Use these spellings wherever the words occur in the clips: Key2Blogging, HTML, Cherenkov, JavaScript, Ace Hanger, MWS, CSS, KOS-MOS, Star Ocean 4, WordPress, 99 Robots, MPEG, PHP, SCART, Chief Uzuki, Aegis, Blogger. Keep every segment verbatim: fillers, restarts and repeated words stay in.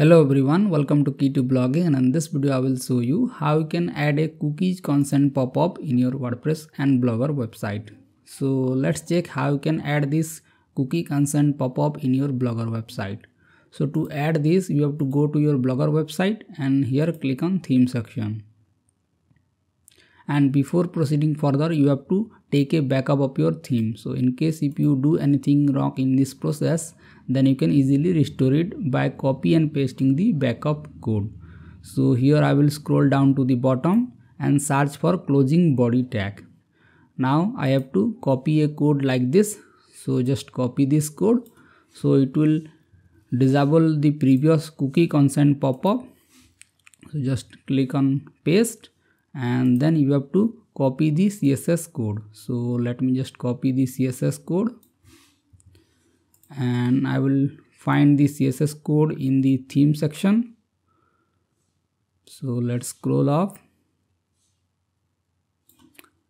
Hello everyone, welcome to Key two Blogging, and in this video I will show you how you can add a cookies consent pop-up in your WordPress and Blogger website. So let's check how you can add this cookie consent pop-up in your Blogger website. So to add this, you have to go to your Blogger website and here click on theme section. And before proceeding further, you have to take a backup of your theme. So in case if you do anything wrong in this process, then you can easily restore it by copy and pasting the backup code. So here I will scroll down to the bottom and search for closing body tag. Now I have to copy a code like this. So just copy this code. So it will disable the previous cookie consent pop-up. So just click on paste, and then you have to copy the C S S code. So let me just copy the C S S code, and I will find the C S S code in the theme section. So let's scroll up,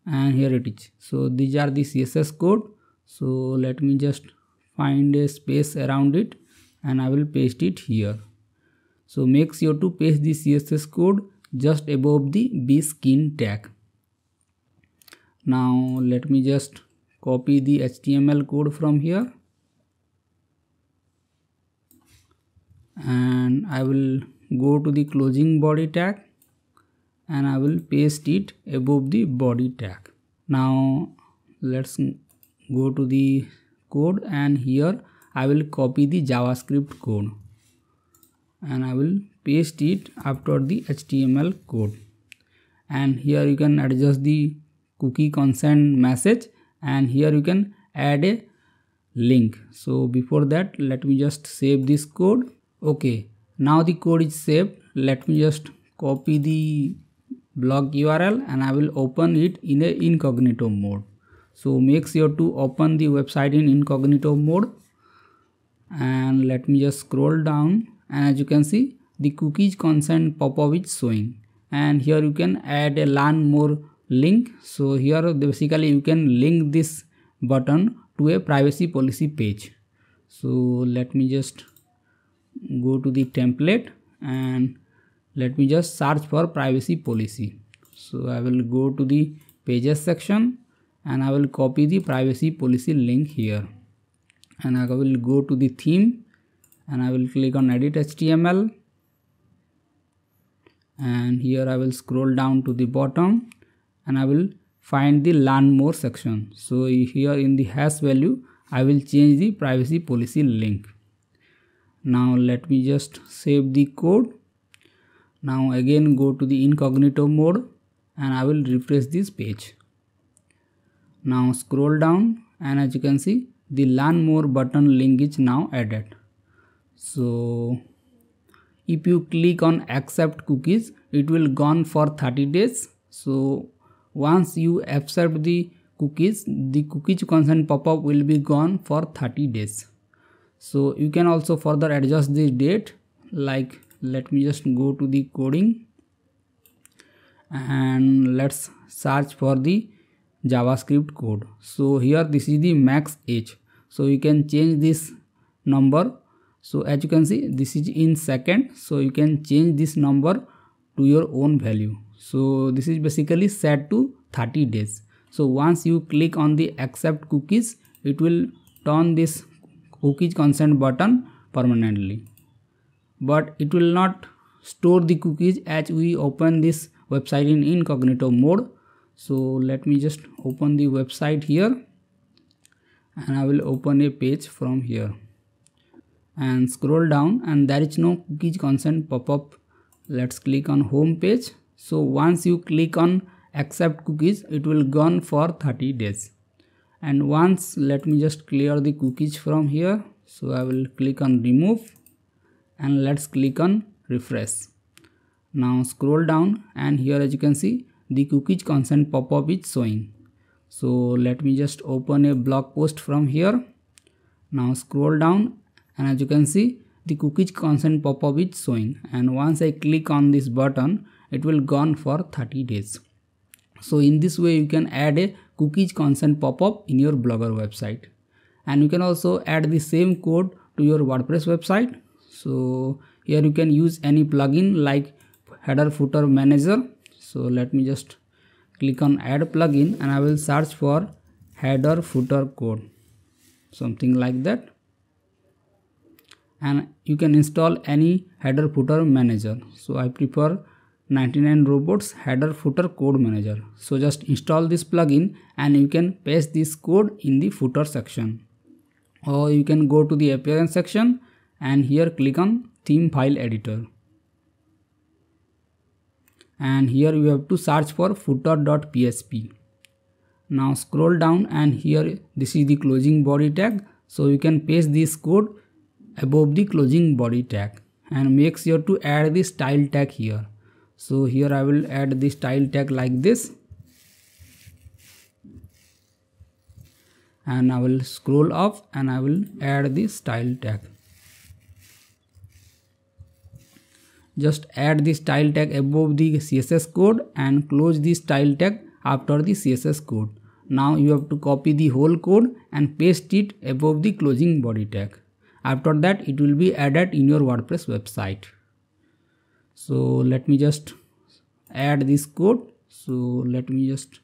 and here it is. So these are the C S S code. So let me just find a space around it and I will paste it here. So make sure to paste the C S S code just above the bskin tag. Now let me just copy the H T M L code from here, and I will go to the closing body tag and I will paste it above the body tag. Now let's go to the code, and here I will copy the JavaScript code and I will paste it after the H T M L code. And here you can adjust the cookie consent message, and here you can add a link. So before that, let me just save this code. Okay, now the code is saved. Let me just copy the blog U R L and I will open it in a incognito mode. So make sure to open the website in incognito mode, and let me just scroll down, and as you can see, the cookies consent pop-up is showing, and here you can add a learn more link. So here basically you can link this button to a privacy policy page. So let me just go to the template and let me just search for privacy policy. So I will go to the pages section and I will copy the privacy policy link here, and I will go to the theme and I will click on edit H T M L, and here I will scroll down to the bottom and I will find the learn more section. So here in the hash value, I will change the privacy policy link. Now let me just save the code. Now again go to the incognito mode and I will refresh this page. Now scroll down, and as you can see, the learn more button link is now added. So if you click on accept cookies, it will gone for thirty days. So once you accept the cookies, the cookies consent pop-up will be gone for thirty days. So you can also further adjust the date. Like let me just go to the coding and let's search for the JavaScript code. So here this is the max age. So you can change this number. So as you can see, this is in second. So you can change this number to your own value. So this is basically set to thirty days. So once you click on the accept cookies, it will turn this cookies consent button permanently, but it will not store the cookies as we open this website in incognito mode. So let me just open the website here, and I will open a page from here and scroll down, and there is no cookies consent pop-up. Let's click on home page. So once you click on accept cookies, it will gone for thirty days. And once let me just clear the cookies from here. So I will click on remove and let's click on refresh. Now scroll down, and here as you can see, the cookies consent pop-up is showing. So let me just open a blog post from here. Now scroll down, and as you can see, the cookies consent pop-up is showing, and once I click on this button, it will gone for thirty days. So in this way you can add a cookies consent pop-up in your Blogger website, and you can also add the same code to your WordPress website. So Here you can use any plugin like header footer manager. So let me just click on add plugin and I will search for header footer code, something like that, and you can install any header footer manager. So I prefer ninety-nine Robots header footer code manager. So just install this plugin and you can paste this code in the footer section, or you can go to the appearance section and here click on theme file editor, and here you have to search for footer dot P H P. Now scroll down and here this is the closing body tag, so you can paste this code above the closing body tag and make sure to add the style tag here. So here I will add the style tag like this, and I will scroll up and I will add the style tag. Just add the style tag above the C S S code and close the style tag after the C S S code. Now you have to copy the whole code and paste it above the closing body tag. After that it will be added in your WordPress website. So let me just add this code. So let me just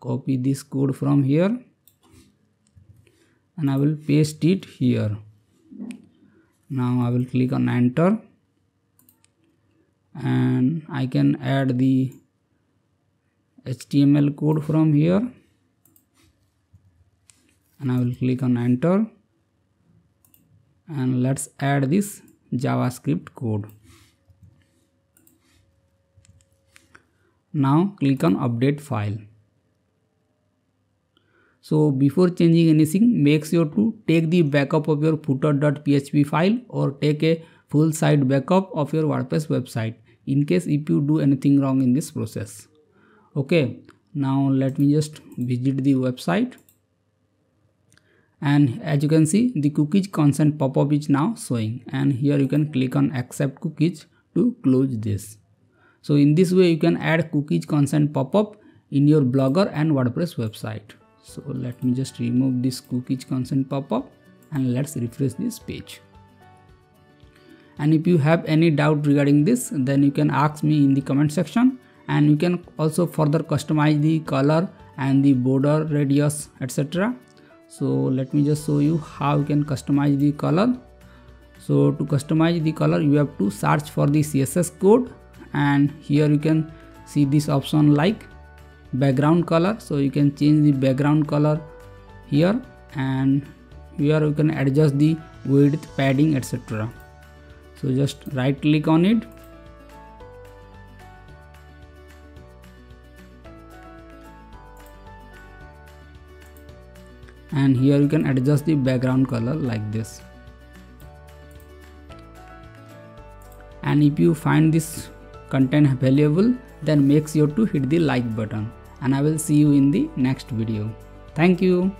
copy this code from here and I will paste it here. Now I will click on enter and I can add the H T M L code from here and I will click on enter, and let's add this JavaScript code. Now click on update file. So before changing anything, make sure to take the backup of your footer dot P H P file or take a full site backup of your WordPress website in case if you do anything wrong in this process. Okay, now let me just visit the website, and as you can see the cookies consent pop-up is now showing, and here you can click on accept cookies to close this. So in this way you can add cookies consent pop-up in your Blogger and WordPress website. So let me just remove this cookies consent pop-up and let's refresh this page. And if you have any doubt regarding this, then you can ask me in the comment section, and you can also further customize the color and the border radius, et cetera. So let me just show you how you can customize the color. So to customize the color you have to search for the C S S code, and here you can see this option like background color. So you can change the background color here, and here you can adjust the width, padding, et cetera. So just right click on it and here you can adjust the background color like this. And if you find this content valuable, then make sure to hit the like button, and I will see you in the next video. Thank you.